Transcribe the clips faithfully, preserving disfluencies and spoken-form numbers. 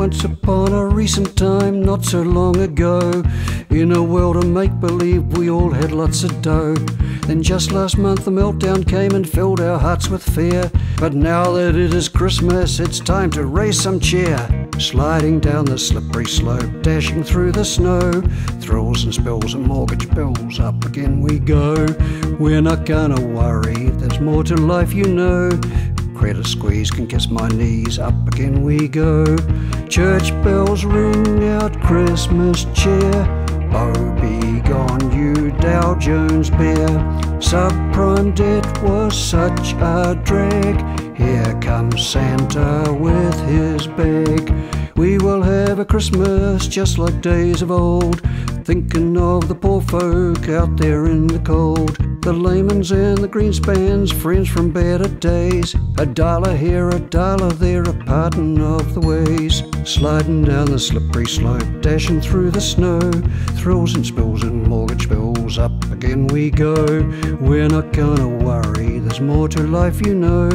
Once upon a recent time, not so long ago, in a world of make-believe we all had lots of dough. Then just last month the meltdown came and filled our hearts with fear. But now that it is Christmas, it's time to raise some cheer. Sliding down the slippery slope, dashing through the snow, thrills and spills and mortgage bills, up again we go. We're not gonna worry, there's more to life, you know. Credit squeeze can kiss my knees, up again we go. Church bells ring out Christmas cheer. Oh, be gone, you Dow Jones bear. Subprime debt was such a drag. Here comes Santa with his bag. We will have a Christmas just like days of old, thinking of the poor folk out there in the cold. The Lehmans and the Greenspans, friends from better days. A dollar here, a dollar there, a parting of the ways. Sliding down the slippery slope, dashing through the snow, thrills and spills and mortgage bills, up again we go. We're not gonna worry, there's more to life, you know.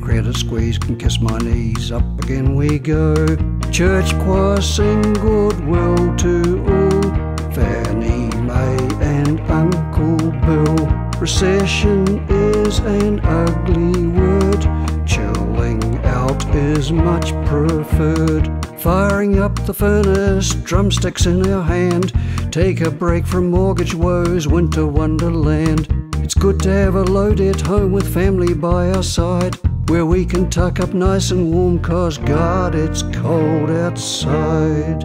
Credit squeeze can kiss my knees, up again we go. Church choir sing goodwill to all, Fannie Mae and Uncle Bill. Recession is an ugly word, chilling out is much preferred. Firing up the furnace, drumsticks in our hand, take a break from mortgage woes, winter wonderland. It's good to have a low debt home with family by our side, where we can tuck up nice and warm, 'cause God, it's cold outside.